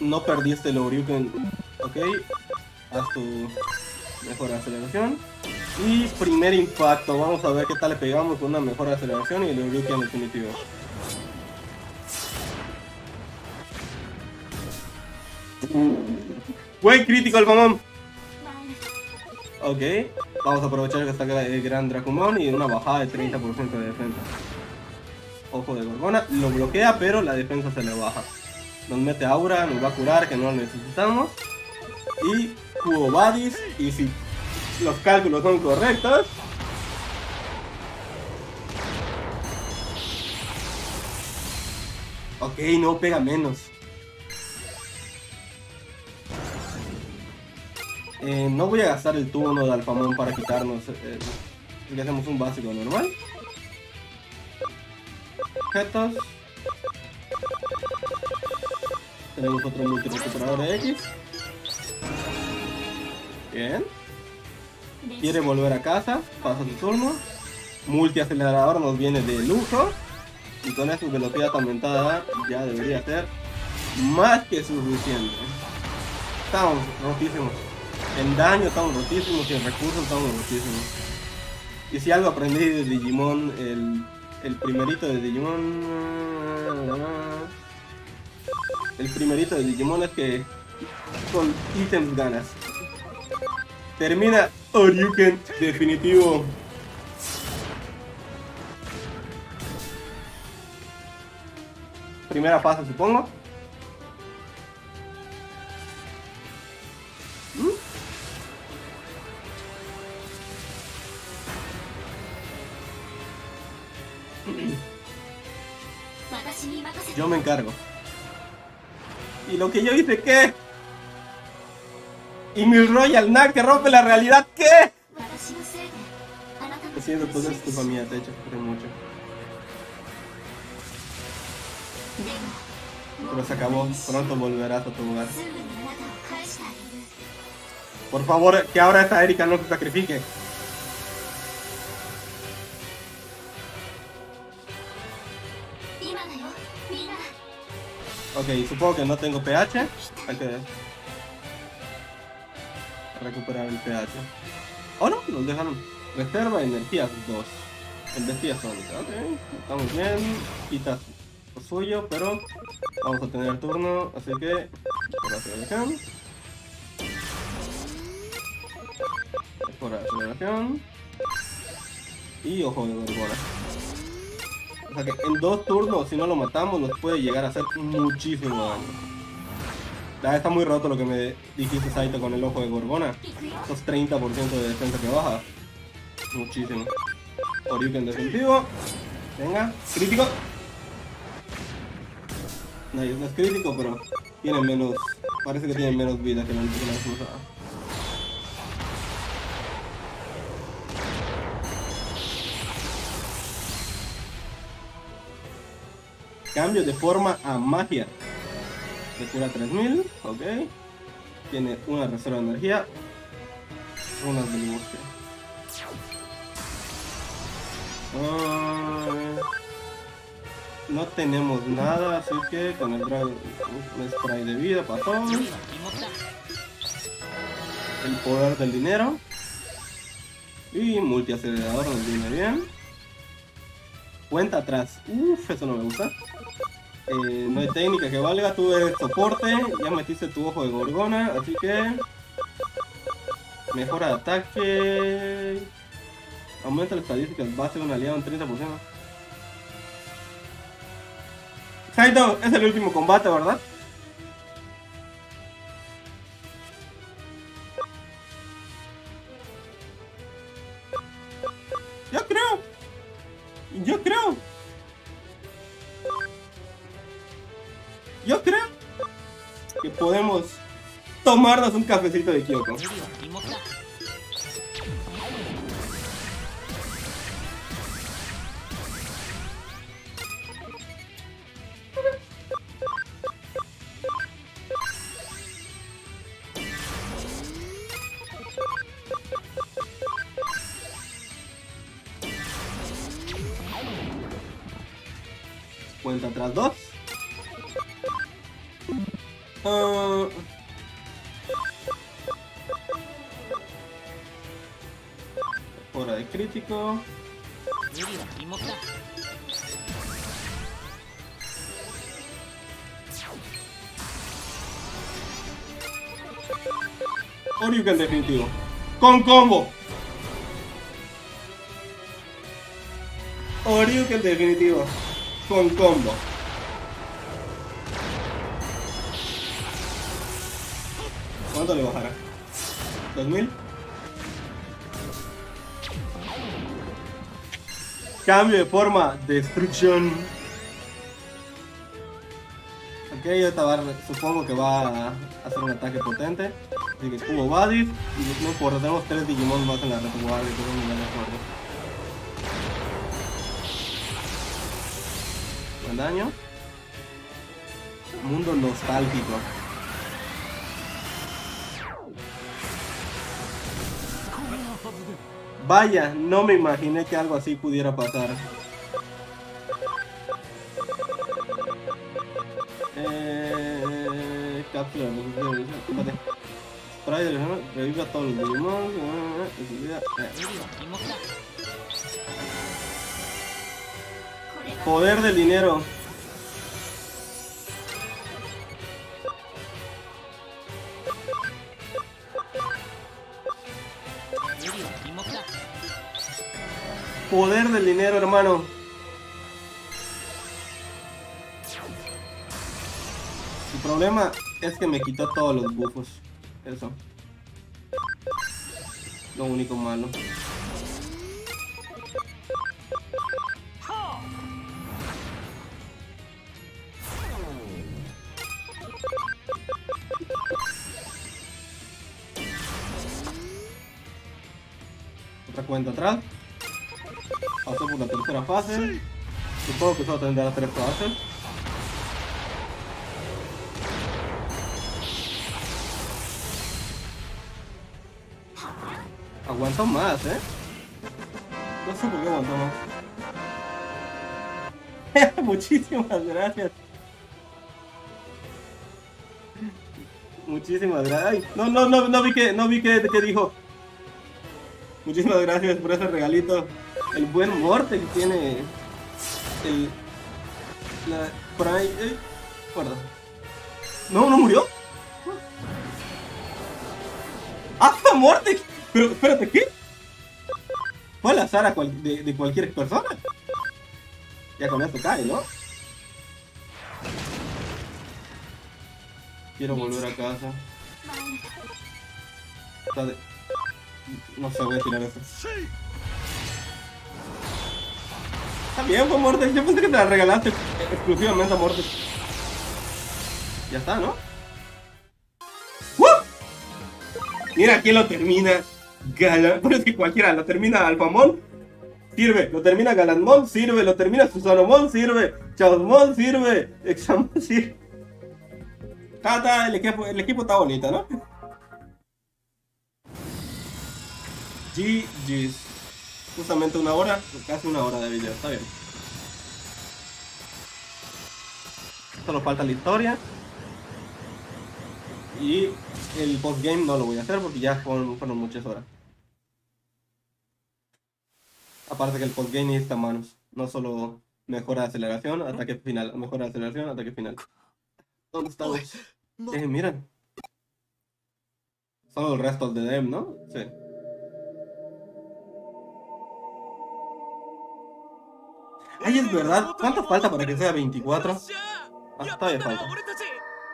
No perdiste el Ouryuken. Ok. Haz tu mejor aceleración. Y primer impacto. Vamos a ver qué tal le pegamos con una mejor aceleración y el Ouryuken definitivo. Buen crítico el mamón. Ok, vamos a aprovechar que está el gran Dracumon y una bajada de 30% de defensa. Ojo de Gorgona, lo bloquea pero la defensa se le baja. Nos mete aura, nos va a curar que no lo necesitamos. Y Cubo Badis, y si los cálculos son correctos... Ok, no pega menos. No voy a gastar el turno de Alphamon para quitarnos. Le hacemos un básico normal. Objetos. Tenemos otro multirecuperador de X. Bien. Quiere volver a casa. Pasa su turno. Multiacelerador nos viene de lujo. Y con esta velocidad aumentada ya debería ser más que suficiente. Estamos rotísimos. En daño estamos rotísimos y en recursos estamos rotísimos. Y si algo aprendí de Digimon, el primerito de Digimon... El primerito de Digimon es que con ítems ganas. Termina Ouryuken definitivo. Primera fase, supongo. Yo me encargo. ¿Y lo que yo hice qué? ¿Y mi Royal Knack que rompe la realidad qué? Lo siento, todo es tu familia, te echas mucho. Pero se acabó, pronto volverás a tu lugar. Por favor, que ahora esta Erika no se sacrifique. Ok, supongo que no tengo pH. Hay que recuperar el pH. Oh no, nos dejaron. Reserva de energías 2. Energía sónica, ok. Estamos bien. Quitas lo suyo, pero vamos a tener el turno. Así que... Por aceleración. Por aceleración. Y ojo de Gorgona. O sea que en 2 turnos, si no lo matamos, nos puede llegar a hacer muchísimo daño. Ya está muy roto lo que me dijiste, Saito, con el ojo de Gorgona. Esos 30% de defensa que baja. Muchísimo. Ouryuken definitivo. Venga, crítico. No, no es crítico, pero tiene menos... Parece que tiene menos vida que la expulsada. Cambio de forma a magia. Le cura 3000, ok. Tiene una reserva de energía. O las del bosque. No tenemos nada, así que con el spray de vida pasamos. El poder del dinero. Y multiacelerador nos viene bien. Cuenta atrás. Uff, eso no me gusta. No hay técnica que valga, tú eres soporte, ya metiste tu ojo de gorgona, así que... Mejora de ataque... Aumenta las estadísticas base de un aliado en 30%. Saito, es el último combate, ¿verdad? Yo creo que podemos tomarnos un cafecito de Kyoko. Cuenta atrás 2. Hora de crítico. Ouryuken definitivo. Con combo. Ouryuken definitivo. Con combo. ¿Cuánto le bajará? ¿2000? Cambio de forma, destrucción. Ok, esta va, supongo que va a hacer un ataque potente. Así que cubo Badis y no importa, tenemos 3 Digimon más en la reserva, que son niveles fuertes. Daño. Mundo nostálgico. Vaya, no me imaginé que algo así pudiera pasar. Cápsula de luz. Spray de luz. Reviva todos los Digimon. Poder del dinero. Poder del dinero, hermano. El problema es que me quitó todos los buffos. Eso. Lo único malo. Cuenta atrás, pasó por la tercera fase, supongo que solo tendrá las 3 fases. Aguantó más, no sé por qué aguantó más. Muchísimas gracias. Muchísimas gracias. No vi que dijo. Muchísimas gracias por ese regalito. El buen morte que tiene el... La... Por ahí... Guarda. No, no murió. ¡Ah, morte! Pero, espérate, ¿qué? ¿Fue al azar de cualquier persona? Ya con esto cae, ¿no? Quiero volver a casa. Está de... No sé, voy a tirar eso. Está bien, fue Mortex. Yo pensé que te la regalaste exclusivamente a Mortex. Ya está, ¿no? ¡Uh! Mira quién lo termina. Pero es que cualquiera lo termina. Alphamon sirve, lo termina Gallantmon, sirve, lo termina Susanoomon, sirve, Chaosmon, sirve, Examon, sirve. El equipo está bonito, ¿no? GG's. Justamente una hora, casi una hora de video, está bien. Solo falta la historia. Y el postgame no lo voy a hacer porque ya fueron muchas horas. Aparte que el postgame necesita manos. No solo mejora de aceleración, ataque final. Mejora de aceleración, ataque final. ¿Dónde está? No. Miren. Son los restos de Dem, ¿no? Sí. ¡Ay, es verdad! ¿Cuánto falta para que sea 24? Hasta todavía falta.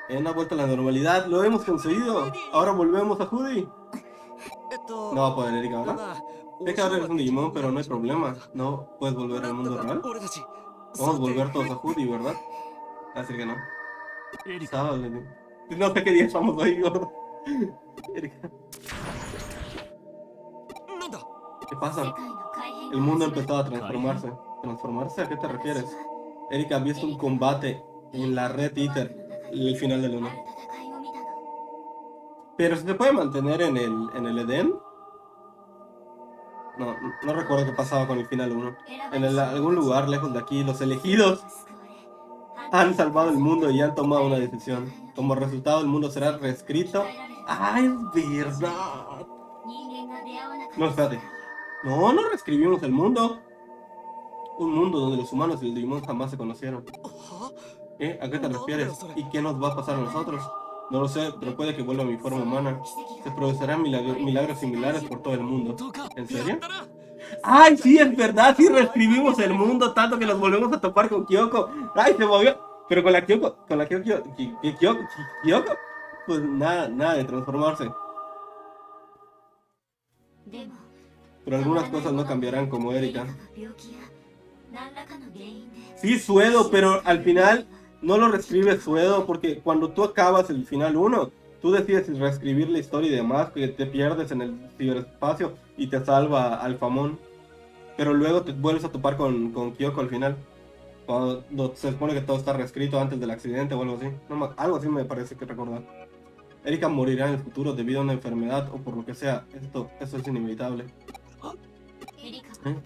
En una vuelta a la normalidad, lo hemos conseguido. Ahora volvemos a Hudie. No va a poder, Erika, ¿verdad? Es que ahora eres un Digimon, pero no hay problema. No puedes volver al mundo real. Vamos a volver todos a Hudie, ¿verdad? Así que no. No sé qué día estamos hoy, gordo. Erika. ¿Qué pasa? El mundo ha empezado a transformarse. ¿Transformarse? ¿A qué te refieres? Erika, ¿viste un combate en la red Eater? El final del 1. Pero se puede mantener en el Eden. No recuerdo qué pasaba con el final 1. En algún lugar lejos de aquí, los elegidos han salvado el mundo y han tomado una decisión. Como resultado, el mundo será reescrito. ¡Ay, es verdad! No, espérate. No reescribimos el mundo. Un mundo donde los humanos y el Digimon jamás se conocieron. ¿Eh? ¿A qué te refieres? ¿Y qué nos va a pasar a nosotros? No lo sé, pero puede que vuelva a mi forma humana. Se producirán milagros similares por todo el mundo. ¿En serio? ¡Ay, sí, es verdad! ¡Sí reescribimos el mundo tanto que nos volvemos a topar con Kyoko! ¡Ay, se movió! Pero con la Kyoko... ¿Con la Kyoko? Pues nada de transformarse. Pero algunas cosas no cambiarán, como Erika. Sí, Suedou, pero al final... No lo reescribes, Suedou, porque cuando tú acabas el final 1, tú decides reescribir la historia y demás, que te pierdes en el ciberespacio y te salva Alphamon. Pero luego te vuelves a topar con Kyoko al final, cuando se supone que todo está reescrito antes del accidente o algo así. No, algo así me parece que recordar. Erika morirá en el futuro debido a una enfermedad o por lo que sea. Eso es inevitable. ¿Eh?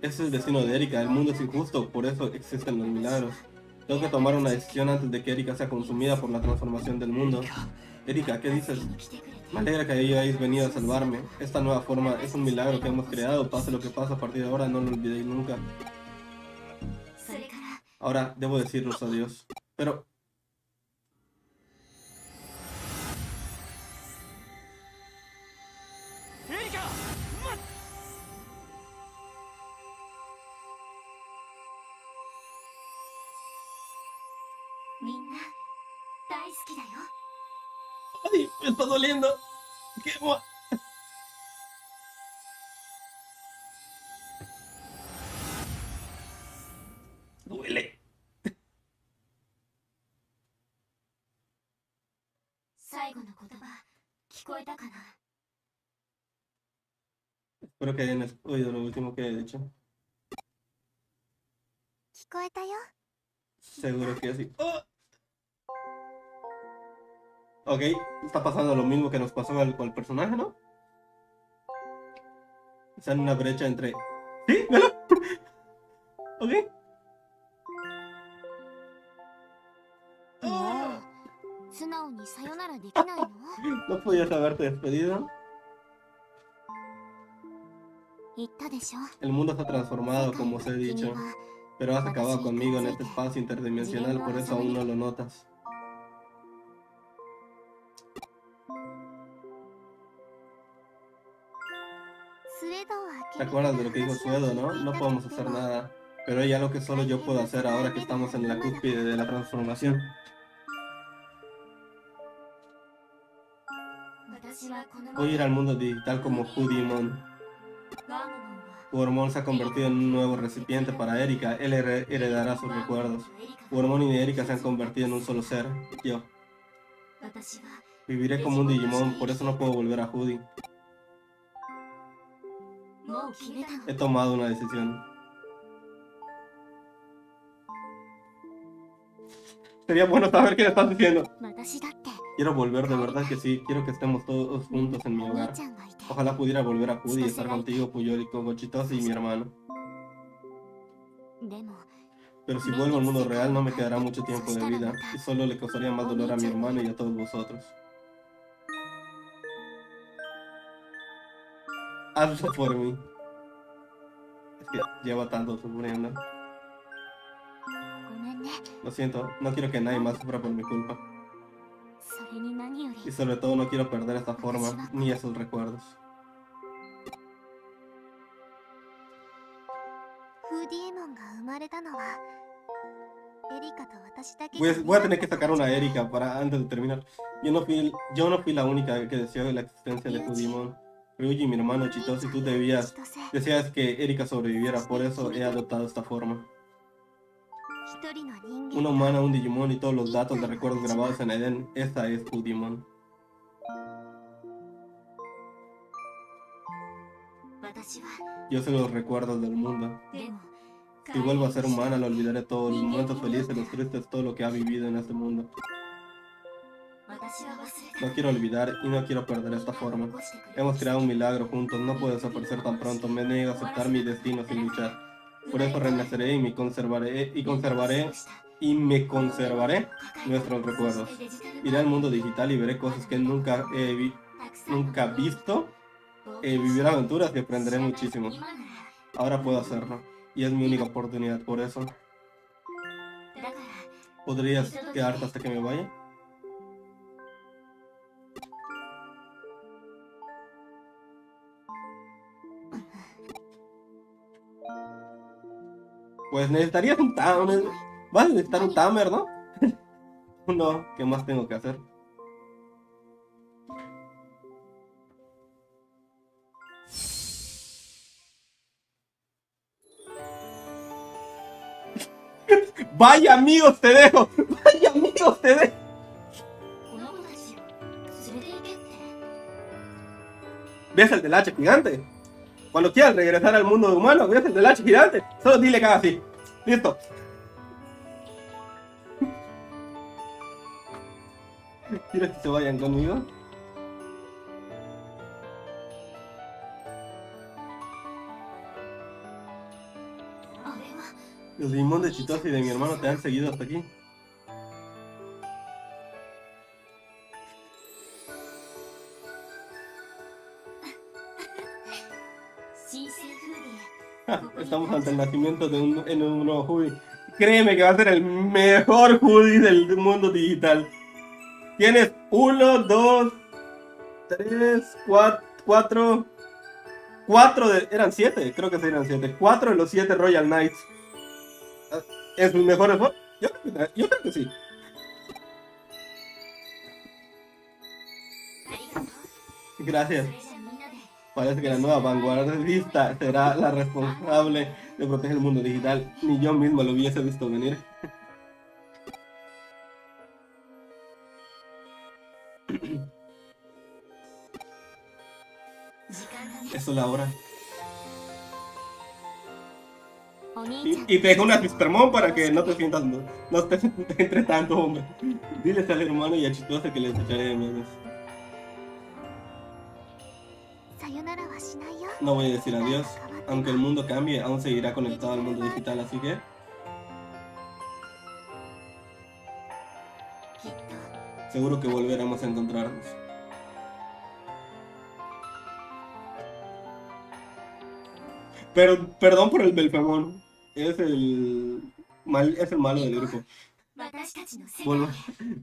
Ese es el destino de Erika. El mundo es injusto, por eso existen los milagros. Tengo que tomar una decisión antes de que Erika sea consumida por la transformación del mundo. Erika, ¿qué dices? Me alegra que hayáis venido a salvarme. Esta nueva forma es un milagro que hemos creado. Pase lo que pase a partir de ahora, no lo olvidéis nunca. Ahora, debo decirnos adiós. Pero... ¡Ay! ¡Me está doliendo! ¡Qué guay! ¡Duele! Espero que hayan oído lo último que he dicho. Seguro que sí. ¡Oh! Ok, está pasando lo mismo que nos pasó con el personaje, ¿no? Está en una brecha entre... ¡Sí! ¡Velo! Ok. Oh. ¿No podías haberte despedido? El mundo está transformado, como os he dicho. Pero has acabado conmigo en este espacio interdimensional, por eso aún no lo notas. ¿Te acuerdas de lo que dijo Suedou, no? No podemos hacer nada. Pero hay algo que solo yo puedo hacer ahora que estamos en la cúspide de la transformación. Voy a ir al mundo digital como Hudimon. Wormmon se ha convertido en un nuevo recipiente para Erika. Él heredará sus recuerdos. Wormmon y Erika se han convertido en un solo ser. Yo. Viviré como un Digimon, por eso no puedo volver a Hudie. He tomado una decisión. Sería bueno saber qué le estás diciendo. Quiero volver, de verdad que sí. Quiero que estemos todos juntos en mi hogar. Ojalá pudiera volver a Hudie y estar contigo, Puyol, y con Chitose y mi hermano. Pero si vuelvo al mundo real, no me quedará mucho tiempo de vida. Y solo le causaría más dolor a mi hermano y a todos vosotros. Hazlo por mí. Es que lleva tanto sufriendo. Lo siento, no quiero que nadie más sufra por mi culpa. Y sobre todo no quiero perder esta forma, ni esos recuerdos. Voy a tener que sacar una Erika para antes de terminar. Yo no fui la única que deseó la existencia de Digimon. Ryuji, mi hermano Chitose, tú deseas que Erika sobreviviera, por eso he adoptado esta forma. Una humana, un Digimon y todos los datos de recuerdos grabados en Eden, esa es tu Digimon. Yo sé los recuerdos del mundo. Si vuelvo a ser humana, lo olvidaré todo, los momentos felices, los tristes, todo lo que ha vivido en este mundo. No quiero olvidar y no quiero perder esta forma. Hemos creado un milagro juntos, no puedo desaparecer tan pronto, me niego a aceptar mi destino sin luchar. Por eso renaceré y me conservaré nuestros recuerdos. Iré al mundo digital y veré cosas que nunca visto, viviré aventuras y aprenderé muchísimo. Ahora puedo hacerlo, y es mi única oportunidad, por eso. ¿Podrías quedarte hasta que me vaya? Pues necesitarías un tamer. Vas a necesitar un tamer, ¿no? No, ¿qué más tengo que hacer? Vaya amigos, te dejo. Vaya amigos, te dejo. ¿Ves el del hacha gigante? Cuando quieras regresar al mundo humano, ¿ves el del hacha gigante? Solo dile que haga así. Listo. ¿Quieres que se vayan conmigo? Los Digimon de Chitose y de mi hermano te han seguido hasta aquí. Estamos ante el nacimiento de un nuevo Hudie. Créeme que va a ser el mejor Hudie del mundo digital. Tienes 1, 2, 3, 4 de... Eran 7, creo que eran 7. 4 de los 7 Royal Knights. ¿Es mi mejor esfuerzo? Yo creo que sí. Gracias. Parece que la nueva vanguardista será la responsable de proteger el mundo digital. Ni yo mismo lo hubiese visto venir. Eso es la hora. Y te dejo una Fispermón para que no te sientas... No te entre tanto, hombre. Diles al hermano y a Chitose que les echaré de menos. No voy a decir adiós, aunque el mundo cambie, aún seguirá conectado al mundo digital, así que... Seguro que volveremos a encontrarnos. Pero, perdón por el Belphemon, es el malo del grupo.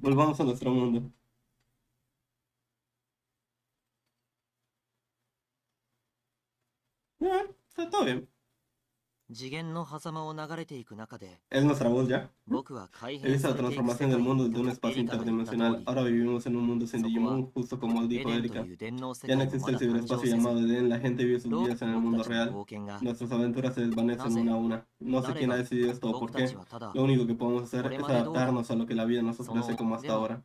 Volvamos a nuestro mundo. Está todo bien. Es nuestra voz ya. Él hizo la transformación del mundo de un espacio interdimensional. Ahora vivimos en un mundo sin Digimon, justo como dijo Erika. Ya no existe el ciberespacio llamado Eden, la gente vive sus vidas en el mundo real. Nuestras aventuras se desvanecen una a una. No sé quién ha decidido esto o por qué. Lo único que podemos hacer es adaptarnos a lo que la vida nos ofrece como hasta ahora.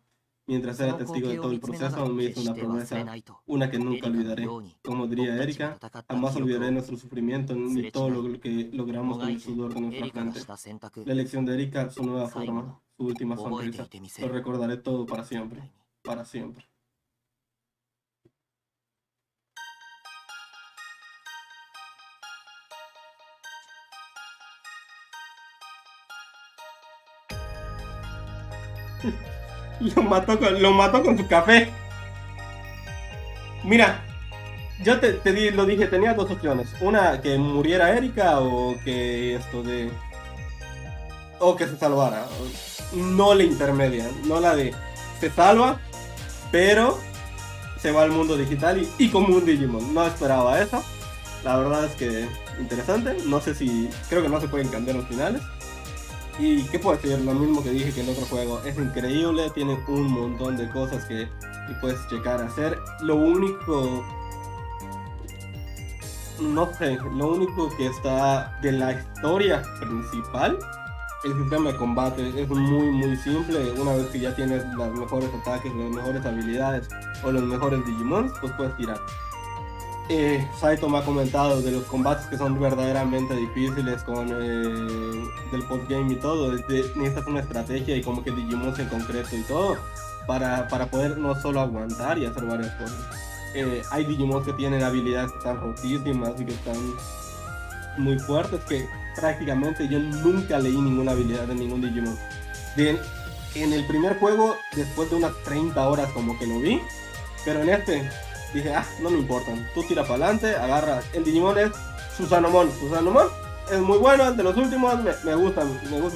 Mientras era testigo de todo el proceso, me hizo una promesa, una que nunca olvidaré. Como diría Erika, jamás olvidaré nuestro sufrimiento ni todo lo que logramos con el sudor de nuestra frente. La elección de Erika, su nueva forma, su última sonrisa, lo recordaré todo para siempre. para siempre. Lo mató con su café. Mira, yo te lo dije, tenía dos opciones. Una, que muriera Erika o que esto de... o que se salvara. No la intermedia, no la de... se salva, pero se va al mundo digital y como un Digimon. No esperaba eso. La verdad es que interesante. No sé si... creo que no se pueden cambiar los finales. Y qué puedo decir, lo mismo que dije que el otro juego, es increíble, tiene un montón de cosas que puedes checar a hacer. Lo único, no sé, lo único que está de la historia principal, el sistema de combate es muy simple. Una vez que ya tienes los mejores ataques, las mejores habilidades o los mejores Digimons, pues puedes tirar. Saito me ha comentado de los combates que son verdaderamente difíciles con del postgame y todo. Necesitas una estrategia y como que Digimon en concreto y todo para poder no solo aguantar y hacer varias cosas. Hay Digimon que tienen habilidades que están rotísimas y que están muy fuertes, que prácticamente yo nunca leí ninguna habilidad de ningún Digimon. En el primer juego, después de unas 30 horas como que lo vi, pero en este... dije, ah, no me importan, tú tira para adelante, agarra. El Digimon es Susanoomon. Susanoomon es muy bueno, de los últimos me gusta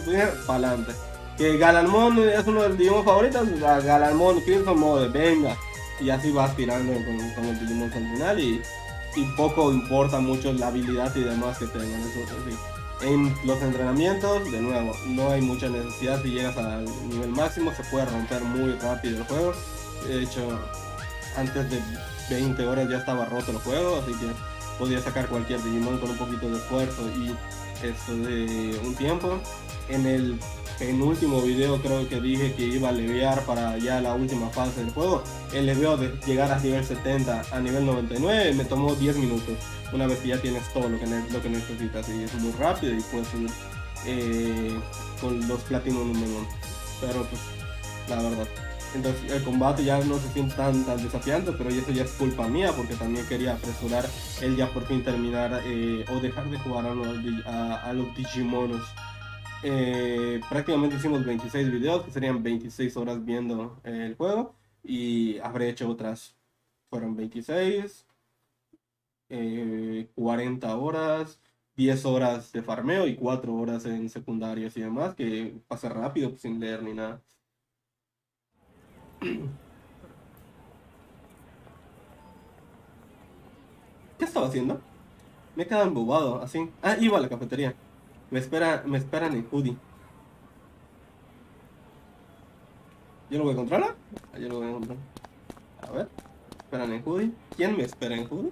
tu hija, para adelante. Que Gallantmon es uno de los Digimon favoritos, Gallantmon Crimson Mode, venga. Y así vas tirando con el Digimon al final y poco importa mucho la habilidad y demás que tengan. Eso, sí. En los entrenamientos, de nuevo, no hay mucha necesidad. Si llegas al nivel máximo se puede romper muy rápido el juego. De hecho, antes de 20 horas ya estaba roto el juego, así que podía sacar cualquier Digimon con un poquito de esfuerzo y esto de un tiempo. En el penúltimo video creo que dije que iba a levear para ya la última fase del juego. El leveo de llegar a nivel 70 a nivel 99 me tomó 10 minutos, una vez que ya tienes todo lo que necesitas y es muy rápido y puedes subir con los platinos número 1. Pero pues, la verdad. Entonces el combate ya no se siente tan desafiante, pero eso ya es culpa mía porque también quería apresurar el ya por fin terminar o dejar de jugar a los Digimonos. Prácticamente hicimos 26 videos, que serían 26 horas viendo el juego, y habré hecho otras, fueron 26, 40 horas, 10 horas de farmeo y 4 horas en secundarios y demás, que pasa rápido pues, sin leer ni nada. ¿Qué estaba haciendo? Me he quedado embobado, así. Ah, iba a la cafetería. Me esperan en Hudie. ¿Yo lo voy a encontrar? Yo lo voy a encontrar. A ver. Esperan en Hudie. ¿Quién me espera en Hudie?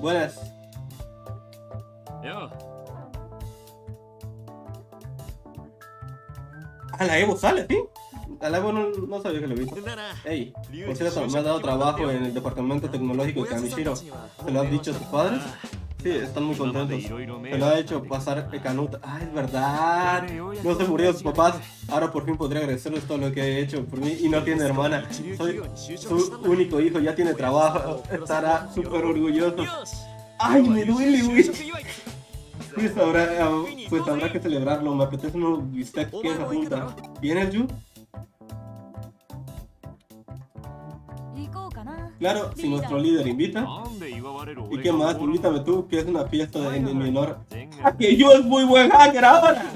Buenas. A la Evo sale, ¿sí? A la Evo no sabía que lo viste. Ey, por cierto, me has dado trabajo en el departamento tecnológico de Kamishiro. ¿Se lo has dicho a tus padres? Sí, están muy contentos. Se lo ha hecho pasar Canuta. Ah, es verdad. No se murieron sus papás. Ahora por fin podría agradecerles todo lo que he hecho por mí. Y no tiene hermana. Soy su único hijo. Ya tiene trabajo. Estará súper orgulloso. Ay, me duele, güey. Pues habrá que celebrarlo. Me apetece unos bistecs que se juntan. ¿Vienes, Yu? Claro, si nuestro líder invita. ¿Y qué más? Invítame tú, que es una fiesta en mi honor. ¡Ah, que yo es muy buen hacker ahora!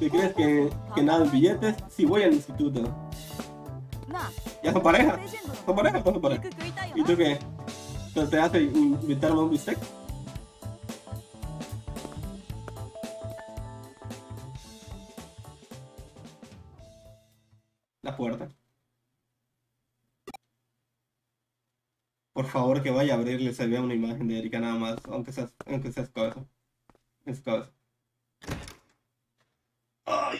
¿Te crees que nadan billetes? Sí, voy al instituto. ¿Ya son pareja? ¿Son pareja o no son pareja? ¿Y tú qué? ¿Te hace invitarme a un bistec? La puerta. Por favor que vaya a abrirle, se vea una imagen de Erika nada más, aunque seas cabeza. En su cabeza. ¡Ay!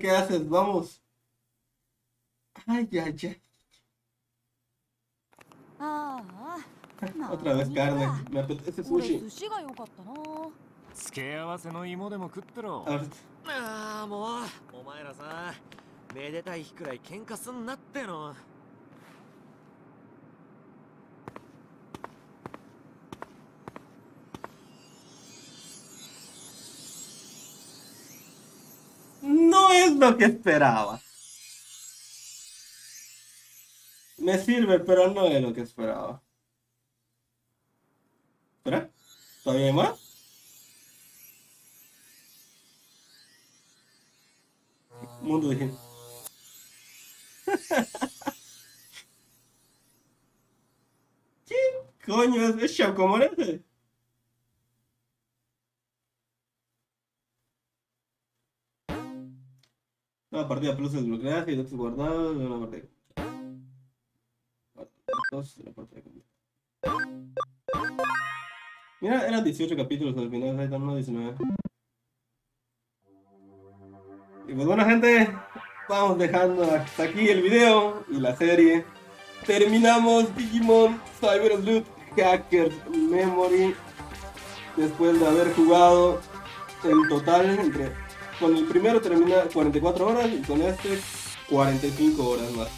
¿Qué haces? Vamos. Ay, ay, ay. Otra vez carne. Me apetece sushi. No es lo que esperaba. Me sirve, pero no es lo que esperaba. ¿Espera? ¿Todavía hay más? Mundo digital. ¿Qué coño es eso? ¿Cómo es ese? Una partida plus desbloqueada y datos guardados de una partida. Mira, eran 18 capítulos al final, ahí están unos 19. Y pues bueno, gente, vamos dejando hasta aquí el video y la serie. Terminamos Digimon Cyber Sleuth Hacker's Memory después de haber jugado en total entre... Con el primero termina 44 horas y con este 45 horas más.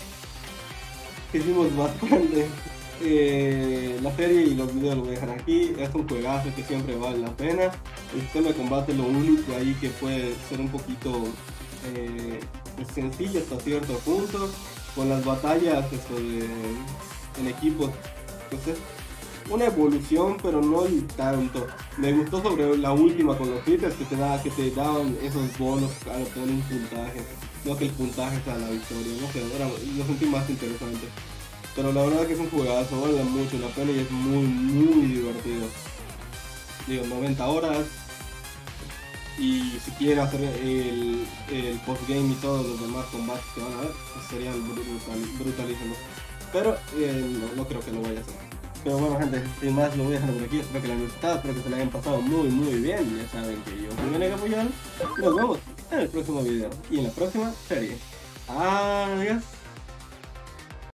Hicimos bastante. La serie y los videos los voy a dejar aquí. Es un juegazo que siempre vale la pena. El sistema de combate es lo único ahí que puede ser un poquito sencillo hasta cierto punto. Con las batallas en equipos, entonces una evolución, pero no tanto. Me gustó sobre la última con los Eaters, que te daban esos bonos al obtener un puntaje. No que el puntaje sea la victoria, no sé, lo sentí más interesante. Pero la verdad que es un juegazo, vale mucho la pena y es muy, muy divertido. Digo, 90 horas. Y si quieren hacer el postgame y todos los demás combates que van a ver, pues serían brutalísimos. Pero no creo que lo vaya a hacer. Pero bueno, gente, sin más lo voy a dejar por aquí. Espero que la hayan gustado, espero que se la hayan pasado muy, muy bien. Ya saben que yo soy BnK Puyol. Nos vemos en el próximo video y en la próxima serie. Adiós.